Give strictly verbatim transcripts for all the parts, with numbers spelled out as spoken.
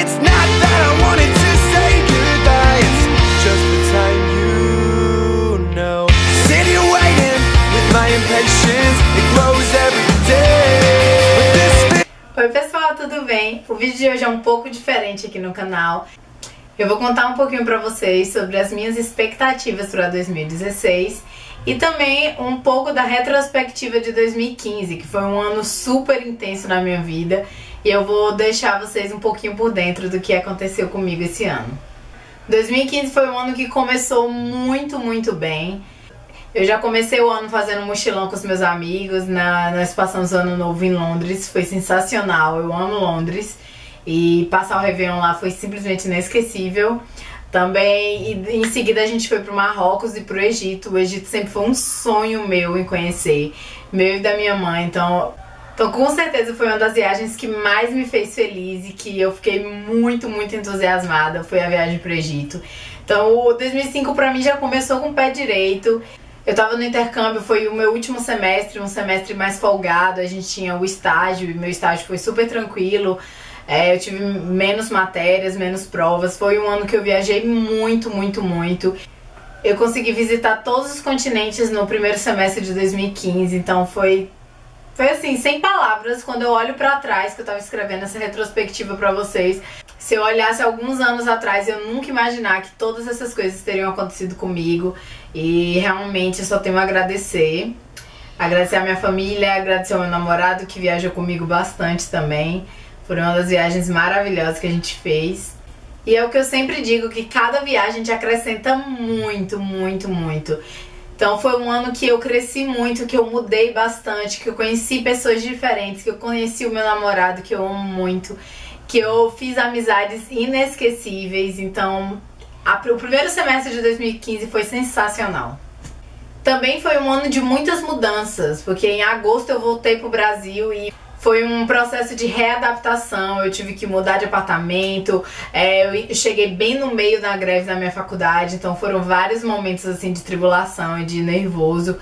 It's not that I wanted to say goodbye, it's just the time you know. Sitting waiting with my impatience, it grows every day. Oi pessoal, tudo bem? O vídeo de hoje é um pouco diferente aqui no canal. Eu vou contar um pouquinho pra vocês sobre as minhas expectativas para dois mil e dezesseis e também um pouco da retrospectiva de dois mil e quinze, que foi um ano super intenso na minha vida, e eu vou deixar vocês um pouquinho por dentro do que aconteceu comigo esse ano. dois mil e quinze foi um ano que começou muito, muito bem. Eu já comecei o ano fazendo um mochilão com os meus amigos, na, nós passamos o ano novo em Londres, foi sensacional, eu amo Londres. E passar o Réveillon lá foi simplesmente inesquecível. Também, e em seguida a gente foi pro Marrocos e pro Egito. O Egito sempre foi um sonho meu em conhecer, meu e da minha mãe. Então, então com certeza foi uma das viagens que mais me fez feliz e que eu fiquei muito, muito entusiasmada. Foi a viagem pro Egito. Então o dois mil e cinco pra mim já começou com o pé direito. Eu tava no intercâmbio, foi o meu último semestre, um semestre mais folgado. A gente tinha o estágio e meu estágio foi super tranquilo. É, eu tive menos matérias, menos provas. Foi um ano que eu viajei muito, muito, muito. Eu consegui visitar todos os continentes no primeiro semestre de dois mil e quinze. Então foi, foi assim, sem palavras. Quando eu olho pra trás, que eu tava escrevendo essa retrospectiva pra vocês, se eu olhasse alguns anos atrás, eu nunca imaginar que todas essas coisas teriam acontecido comigo. E realmente eu só tenho a agradecer. Agradecer a minha família, agradecer ao meu namorado, que viajou comigo bastante também. Foi uma das viagens maravilhosas que a gente fez. E é o que eu sempre digo, que cada viagem te acrescenta muito, muito, muito. Então foi um ano que eu cresci muito, que eu mudei bastante, que eu conheci pessoas diferentes, que eu conheci o meu namorado, que eu amo muito, que eu fiz amizades inesquecíveis. Então a, o primeiro semestre de dois mil e quinze foi sensacional. Também foi um ano de muitas mudanças, porque em agosto eu voltei pro Brasil e foi um processo de readaptação. Eu tive que mudar de apartamento, é, eu cheguei bem no meio da greve da minha faculdade, então foram vários momentos assim de tribulação e de nervoso.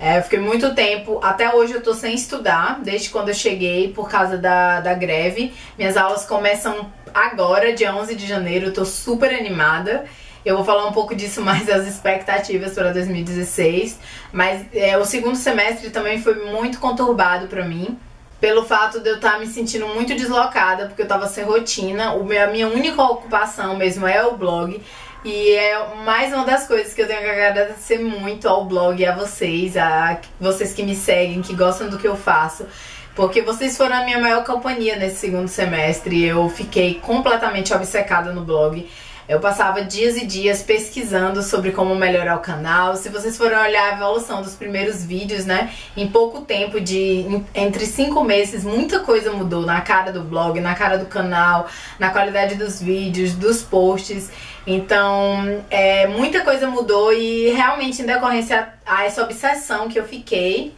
É, eu fiquei muito tempo, até hoje eu tô sem estudar, desde quando eu cheguei por causa da, da greve. Minhas aulas começam agora, dia onze de janeiro, eu tô super animada. Eu vou falar um pouco disso mais, das expectativas para dois mil e dezesseis, mas é, o segundo semestre também foi muito conturbado pra mim, pelo fato de eu estar me sentindo muito deslocada, porque eu estava sem rotina. A minha única ocupação mesmo é o blog, e é mais uma das coisas que eu tenho que agradecer muito ao blog e a vocês, a vocês que me seguem, que gostam do que eu faço, porque vocês foram a minha maior companhia nesse segundo semestre. Eu fiquei completamente obcecada no blog. Eu passava dias e dias pesquisando sobre como melhorar o canal. Se vocês forem olhar a evolução dos primeiros vídeos, né? Em pouco tempo, de entre cinco meses, muita coisa mudou na cara do blog, na cara do canal, na qualidade dos vídeos, dos posts. Então, é, muita coisa mudou, e realmente em decorrência a essa obsessão que eu fiquei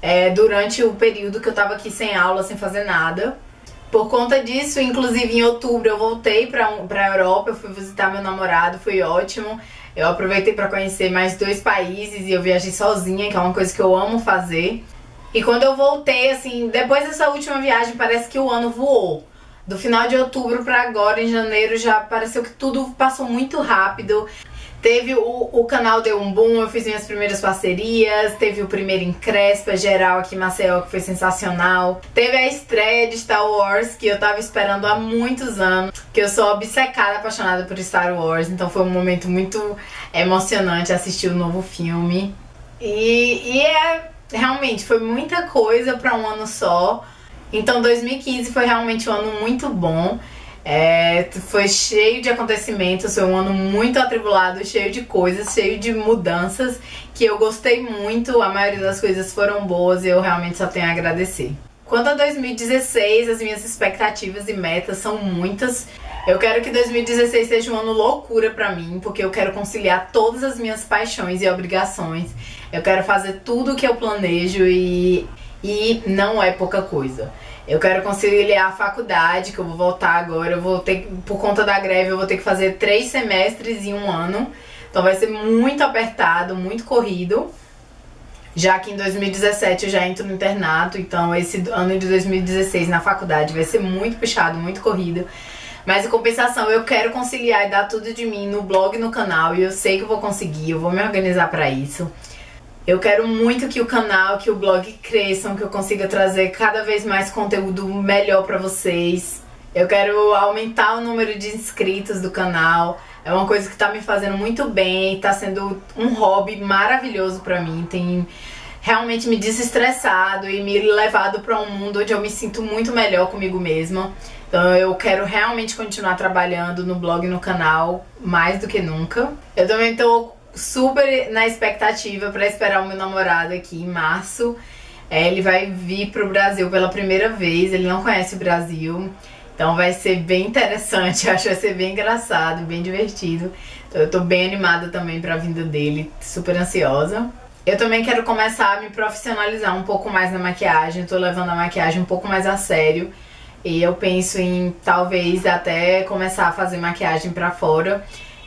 é, durante o período que eu tava aqui sem aula, sem fazer nada. Por conta disso, inclusive em outubro eu voltei pra, pra Europa, eu fui visitar meu namorado, foi ótimo. Eu aproveitei pra conhecer mais dois países e eu viajei sozinha, que é uma coisa que eu amo fazer. E quando eu voltei, assim, depois dessa última viagem, parece que o ano voou. Do final de outubro pra agora, em janeiro, já pareceu que tudo passou muito rápido. Teve o, o canal deu um boom, eu fiz minhas primeiras parcerias, teve o primeiro Encrespa geral aqui em Maceió, que foi sensacional. Teve a estreia de Star Wars, que eu tava esperando há muitos anos, que eu sou obcecada, apaixonada por Star Wars, então foi um momento muito emocionante assistir o novo filme. E, e é, realmente, foi muita coisa pra um ano só. Então dois mil e quinze foi realmente um ano muito bom. É, foi cheio de acontecimentos, foi um ano muito atribulado, cheio de coisas, cheio de mudanças, que eu gostei muito, a maioria das coisas foram boas e eu realmente só tenho a agradecer. Quanto a dois mil e dezesseis, as minhas expectativas e metas são muitas. Eu quero que dois mil e dezesseis seja um ano loucura pra mim, porque eu quero conciliar todas as minhas paixões e obrigações. Eu quero fazer tudo o que eu planejo e, e não é pouca coisa. Eu quero conciliar a faculdade, que eu vou voltar agora, eu vou ter, por conta da greve, eu vou ter que fazer três semestres em um ano. Então vai ser muito apertado, muito corrido. Já que em dois mil e dezessete eu já entro no internato, então esse ano de dois mil e dezesseis na faculdade vai ser muito puxado, muito corrido. Mas em compensação, eu quero conciliar e dar tudo de mim no blog e no canal. E eu sei que eu vou conseguir, eu vou me organizar pra isso. Eu quero muito que o canal, que o blog cresçam, que eu consiga trazer cada vez mais conteúdo melhor pra vocês. Eu quero aumentar o número de inscritos do canal. É uma coisa que tá me fazendo muito bem, tá sendo um hobby maravilhoso pra mim. Tem realmente me desestressado e me levado pra um mundo onde eu me sinto muito melhor comigo mesma. Então eu quero realmente continuar trabalhando no blog e no canal mais do que nunca. Eu também tô super na expectativa pra esperar o meu namorado aqui em março. É, ele vai vir pro Brasil pela primeira vez, ele não conhece o Brasil. Então vai ser bem interessante, eu acho que vai ser bem engraçado, bem divertido. Então eu tô bem animada também pra vinda dele, super ansiosa. Eu também quero começar a me profissionalizar um pouco mais na maquiagem, eu tô levando a maquiagem um pouco mais a sério. E eu penso em talvez até começar a fazer maquiagem pra fora.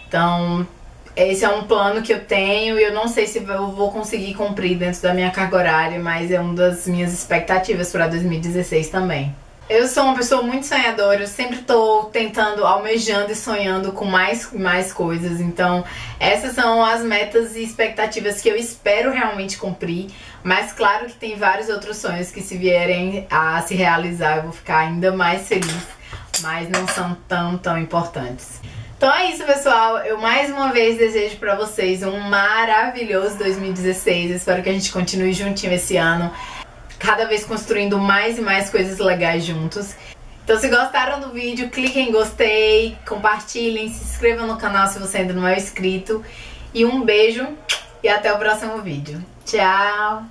Então esse é um plano que eu tenho e eu não sei se eu vou conseguir cumprir dentro da minha carga horária, mas é uma das minhas expectativas pra dois mil e dezesseis também. Eu sou uma pessoa muito sonhadora, eu sempre tô tentando, almejando e sonhando com mais, mais coisas. Então essas são as metas e expectativas que eu espero realmente cumprir. Mas claro que tem vários outros sonhos que se vierem a se realizar eu vou ficar ainda mais feliz. Mas não são tão, tão importantes. Então é isso, pessoal. Eu mais uma vez desejo pra vocês um maravilhoso dois mil e dezesseis. Eu espero que a gente continue juntinho esse ano, cada vez construindo mais e mais coisas legais juntos. Então se gostaram do vídeo, cliquem em gostei, compartilhem, se inscrevam no canal se você ainda não é inscrito. E um beijo e até o próximo vídeo. Tchau!